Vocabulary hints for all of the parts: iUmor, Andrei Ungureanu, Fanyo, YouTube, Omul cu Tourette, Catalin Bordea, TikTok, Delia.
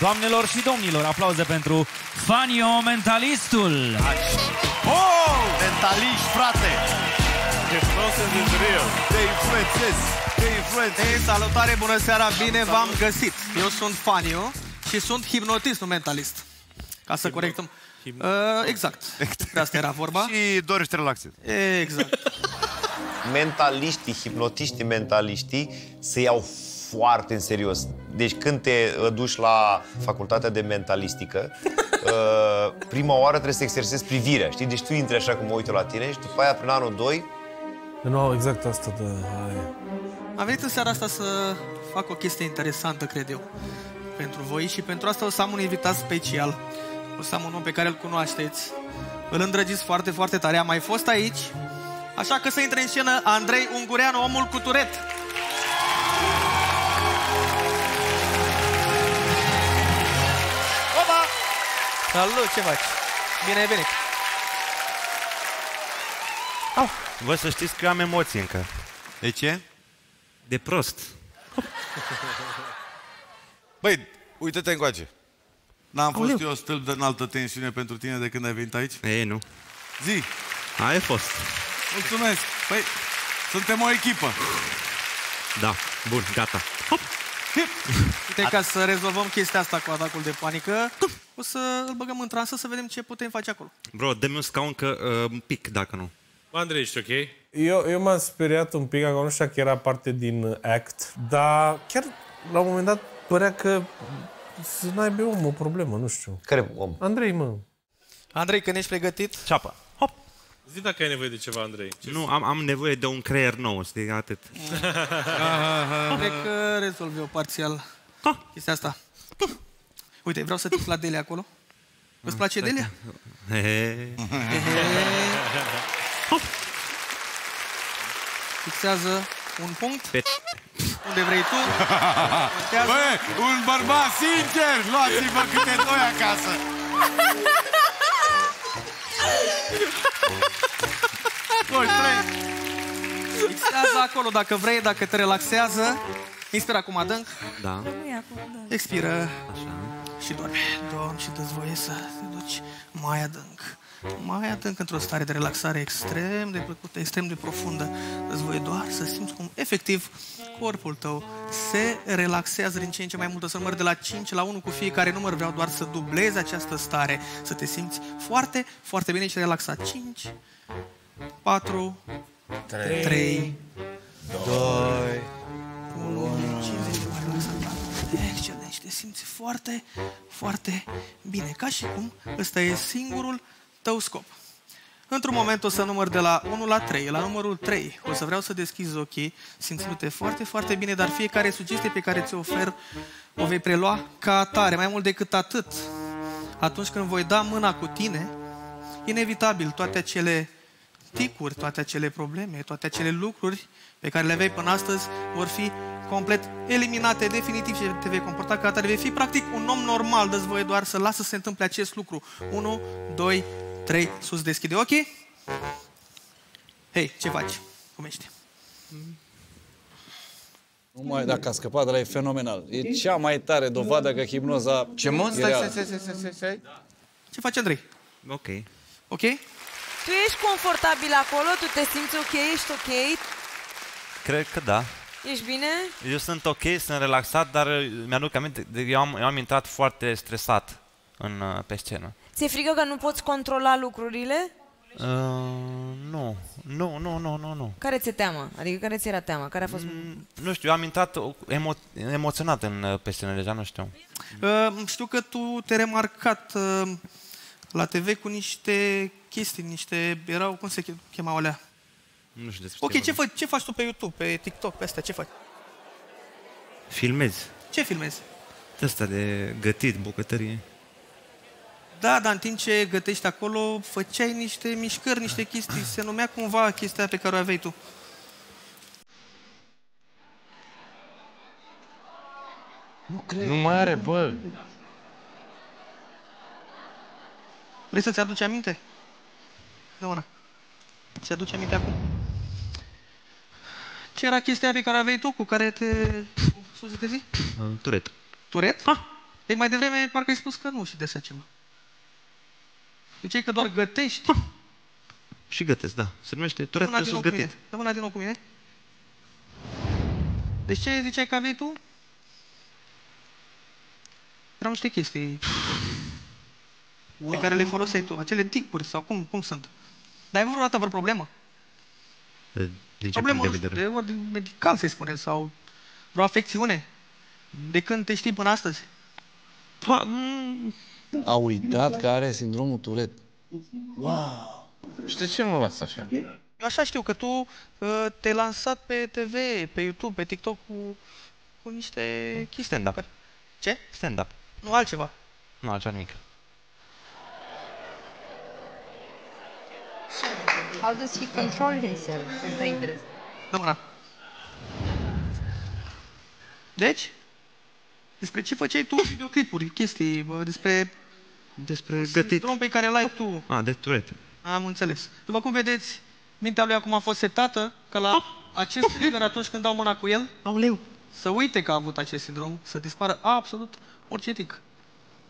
Doamnelor și domnilor, aplauze pentru Fanyo, mentalistul! Oh! Mentaliști, frate! Te influențez, te influențez! Salutare, bună seara, bine v-am găsit! Eu sunt Fanyo și sunt hipnotist, nu mentalist. Ca să corectăm... exact, de asta era vorba. Și dorești relaxezi. Exact. Mentaliștii, hipnotiștii, mentaliștii se iau foarte în serios. Deci când te duci la facultatea de mentalistică, prima oară trebuie să exersezi privirea, știi? Deci tu intri așa cum mă uit la tine și după aia, prin anul 2... Nu au exact asta de aia. Am venit în seara asta să fac o chestie interesantă, cred eu, pentru voi și pentru asta o să am un invitat special. O să am un om pe care îl cunoașteți. Îl îndrăgiți foarte, foarte tare. A mai fost aici, așa că să intre în scenă Andrei Ungureanu, omul cu Tourette. Opa! Salut, ce faci? Bine, bine. Vă să știți că am emoții încă. De ce? De prost. Băi, uite-te încoace. N-am fost eu stâlp de înaltă tensiune pentru tine de când ai venit aici? Ei, nu. Zi! Ai fost. Mulțumesc! Păi, suntem o echipă. Da, bun, gata. Hop. Uite, ca să rezolvăm chestia asta cu atacul de panică, o să îl băgăm în transă să vedem ce putem face acolo. Bro, dă-mi un scaun că pic, dacă nu. Andrei, ești ok? Eu m-am speriat un pic, acolo nu știa că era parte din act, dar chiar la un moment dat părea că... să n-aibă om o problemă, nu știu. Care om? Andrei, mă. Andrei, când ești pregătit? Ceapă. Hop. Zi dacă ai nevoie de ceva, Andrei. Nu, am nevoie de un creier nou, știi, atât. Cred că rezolv eu parțial chestia asta. Uite, vreau să te la Delia acolo. Îți place Delia? Fixează un punct. Unde vrei tu? Bă, un bărbat sincer! Luați-vă câte doi acasă! Fixează acolo dacă vrei, dacă te relaxează. Inspira acum adânc. Da. Expiră. Așa. Și dormi. Dormi și dă-ți voie să te duci mai adânc. Mai adânc într-o stare de relaxare extrem de plăcută, extrem de profundă. Îți voi doar să simți cum efectiv corpul tău se relaxează din ce în ce mai mult. O să număr de la 5 la 1 cu fiecare număr. Vreau doar să dublezi această stare, să te simți foarte, foarte bine și relaxat. 5, 4, 3, 2, 1, 50 de mai relaxat. Excelent, și te simți foarte, foarte bine. Ca și cum ăsta e singurul tău scop. Într-un moment o să număr de la 1 la 3. La numărul 3 o să vreau să deschizi ochii, simțindu-te foarte, foarte bine, dar fiecare sugestie pe care ți-o ofer o vei prelua ca atare. Mai mult decât atât, atunci când voi da mâna cu tine, inevitabil toate acele ticuri, toate acele probleme, toate acele lucruri pe care le aveai până astăzi vor fi complet eliminate, definitiv, și te vei comporta ca atare. Vei fi practic un om normal. Dă-ți voie doar să lasă să se întâmple acest lucru. 1, 2, 3, sus, deschide ochii. Hei, ce faci? Cum ești? Numai dacă a scăpat de la, e fenomenal. E cea mai tare dovadă că hipnoza... Ce monstru? Ce faci, Andrei? Ok. Ok? Tu ești confortabil acolo? Tu te simți ok? Ești ok? Cred că da. Ești bine? Eu sunt ok, sunt relaxat, dar mi-aduc aminte, eu am intrat foarte stresat pe scenă. Ți-e frică că nu poți controla lucrurile? Nu. Nu. Care ți-e teamă? Adică care ți era teamă? Care a fost... nu știu, eu am intrat emoționat pe scenă deja, nu știu. Știu că tu te-ai remarcat la TV cu niște chestii, erau, cum se chemau alea? Nu știu despre ce vorbim. Ce faci tu pe YouTube, pe TikTok, pe astea, ce faci? Filmezi. Ce filmezi? De asta de gătit, bucătărie. Da, dar în timp ce gătești acolo, făceai niște mișcări, niște chestii. Se numea cumva chestia pe care o aveai tu. Nu cred. Nu mai are, bă. Vrei să-ți aduci aminte? Dă una. Ți aduci aminte acum? Ce era chestia pe care aveai tu, cu care te... Tourette. Tourette? Deci mai devreme parcă ai spus că nu știi de așa ceva. Deci e că doar gătești. Și gătesc, da. Se numește Tourette versus gătit. Dă mâna din nou cu mine. Deci ce ziceai că aveai tu? Erau niște chestii pe care le foloseai tu. Acele ticuri sau cum sunt. Dar ai avut vreodată vreo problemă? Problemă de ordin medical, să-i spunem, sau vreo afecțiune? De când te știi până astăzi? A uitat că are sindromul Tourette. Wow! Și de ce mă las așa? Eu așa știu că tu te-ai lansat pe TV, pe YouTube, pe TikTok cu niște chestii. Stand-up. Ce? Stand-up. Nu altceva. Nu altceva nimic. How does he control himself? Dă mâna. Deci? Despre ce făceai tu videoclipuri, chestii, despre gătit. Drum pe care l-ai tu. A, de Tourette. Am înțeles. După cum vedeți, mintea lui acum a fost setată că la acest trigger, atunci când dau mâna cu el, auleu, să uite că a avut acest sindrom, să dispară absolut orice tic.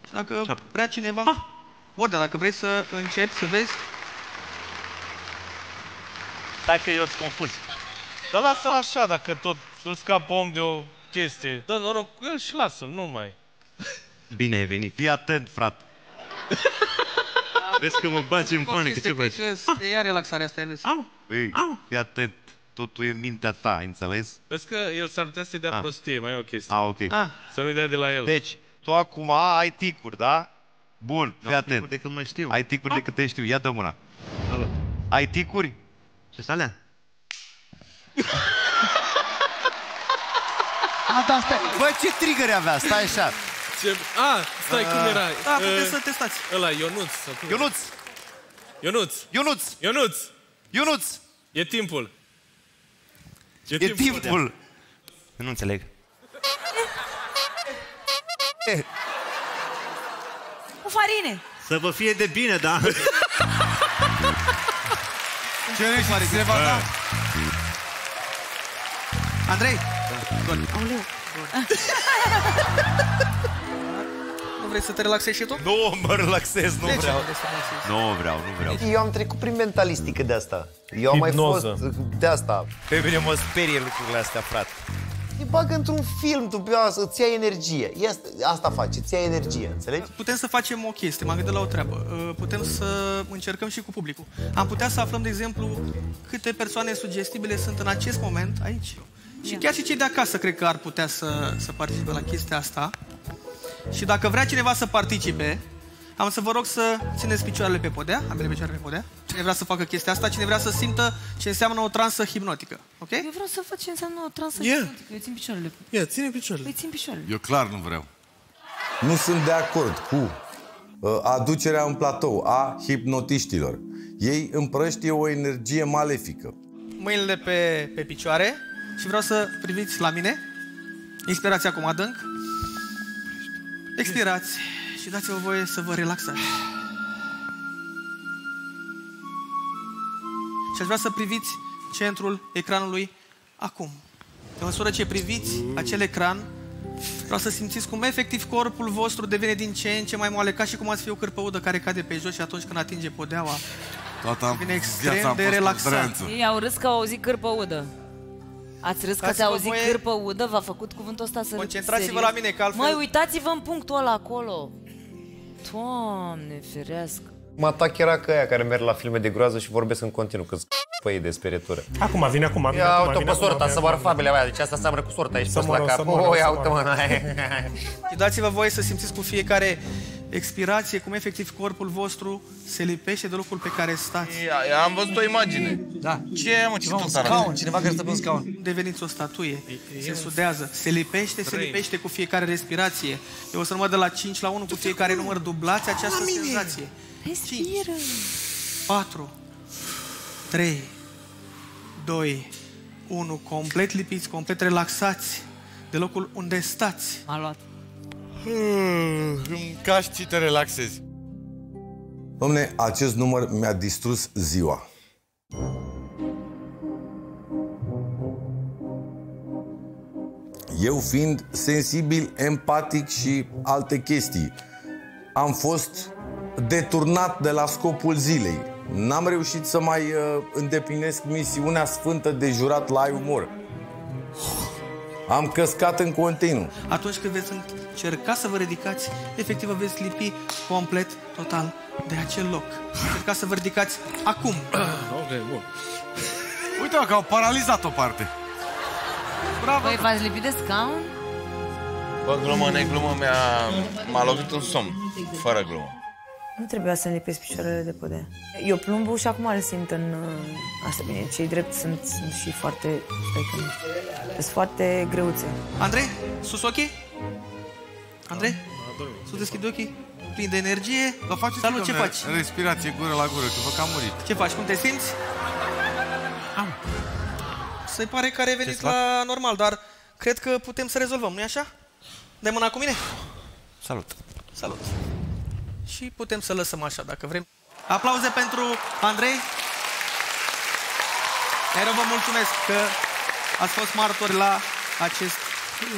Și dacă vrea cineva... Bordea, dacă vrei să începi, să vezi... Stai că eu îți confuz. Dar lasă-l așa, dacă tot îl scapă om de o chestie. Dă noroc cu el și lasă-l, nu mai. Bine ai venit. Fii atent, frate. Vezi că mă bagi în panică, ce faci? Ia relaxarea asta, vezi? Ei, fii atent. Totul e în mintea ta, înțeles? Vezi că el s-ar putea să-i dea prostie, mai e o chestie. Ok. Să nu-i dea de la el. Deci, tu acum ai ticuri, da? Bun, fii atent. De când mă știu. Ai ticuri de când te știu. Ia dă mâna. Ai ticuri? Ce-s alea? Da, stai. Bă, ce trigger avea, stai așa. Stai, cum era? Da, puteți să testați. Ăla, Ionuț. Ionuț! E timpul. E timpul! Nu înțeleg. Cu farine. Să vă fie de bine, da? Ce ești, Maric? Trebuie asta? Andrei? Aoleu. Nu vrei să te relaxezi și tu? Nu mă relaxez, nu vreau. Nu vreau. Eu am trecut prin mentalistică de asta. Eu am mai fost de asta. Pe mine mă sperie lucrurile astea, frate. Îi bagă într-un film, îți ia energie. Asta face, îți ia energie, înțelegi? Putem să facem o chestie, m-am gândit la o treabă. Putem să încercăm și cu publicul. Am putea să aflăm, de exemplu, câte persoane sugestibile sunt în acest moment aici. Și chiar și cei de acasă cred că ar putea să participe la chestia asta. Și dacă vrea cineva să participe, am să vă rog să țineți picioarele pe podea, ambele picioare pe podea. Cine vrea să facă chestia asta, cine vrea să simtă ce înseamnă o transă hipnotică, ok? Eu vreau să fac ce înseamnă o transă hipnotică, eu țin picioarele. Ține picioarele. Eu clar nu vreau. Nu sunt de acord cu aducerea în platou a hipnotiștilor. Ei împrăștie o energie malefică. Mâinile pe picioare și vreau să priviți la mine. Inspirați acum adânc. Expirați și dați-vă voie să vă relaxați. Și aș vrea să priviți centrul ecranului acum. Pe măsură ce priviți acel ecran, vreau să simțiți cum efectiv corpul vostru devine din ce în ce mai moale, ca și cum ați fi o cârpăudă care cade pe jos și atunci când atinge podeaua, devine extrem de relaxant. Ei au râs că au auzit cârpăudă. Ați râs că ți-au zis cârpă udă, v-a făcut cuvântul ăsta să râd. Concentrați-vă la mine, că altfel... Măi, uitați-vă în punctul ăla acolo. Doamne ferească. Mă atac era că aia care merg la filme de groază și vorbesc în continuu, că-s p***i de sperietură. Acum vine. Ia uite-o pe sorta, să moară fabele aia, deci asta seamănă cu sorta aici pe la cap. O, ia uite-o mă, dați-vă voie să simțiți cu fiecare expirație cum efectiv corpul vostru se lipește de locul pe care stați. Am văzut o imagine. Da. Ce e, mă, ceva un scaun, cineva care stă pe un scaun. Deveniți o statuie, se sudează, se lipește cu fiecare respirație. Eu o să număr de la 5 la 1 cu fiecare număr, dublați această senzație. 5, 4, 3, 2, 1. Complet lipiți, complet relaxați de locul unde stați. M-a luat. Încași și te relaxezi. Dom'le, acest număr mi-a distrus ziua. eu fiind sensibil, empatic și alte chestii, am fost deturnat de la scopul zilei. N-am reușit să mai îndeplinesc misiunea sfântă de jurat la Ai Umor. Am căscat în continuu. Atunci când veți încerca să vă ridicați, efectiv vă veți lipi complet, total de acel loc. Încercați să vă ridicați acum. Okay, bun. Uite-o că au paralizat o parte. Bravo. Voi v-ați lipit de scaun? Bă, glumă, neglumă, m-a lovit un somn. Fără glumă. Nu trebuia să-mi lipesc picioarele de podea. Eu plumbu și acum le simt în... Asta bine, cei drept sunt și foarte... Sunt foarte greuțe. Andrei, sus ochii? Andrei, sus deschid ochii? Plin de energie? Vă faceți? Salut, ce faci? Respirație gură la gură, că vă cam murit. Ce faci? Cum te simți? Se pare că a revenit la normal, dar cred că putem să rezolvăm, nu-i așa? Dai mâna cu mine? Salut! Salut! Și putem să lăsăm așa, dacă vrem. Aplauze pentru Andrei. Mereu vă mulțumesc că ați fost martori la acest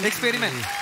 experiment.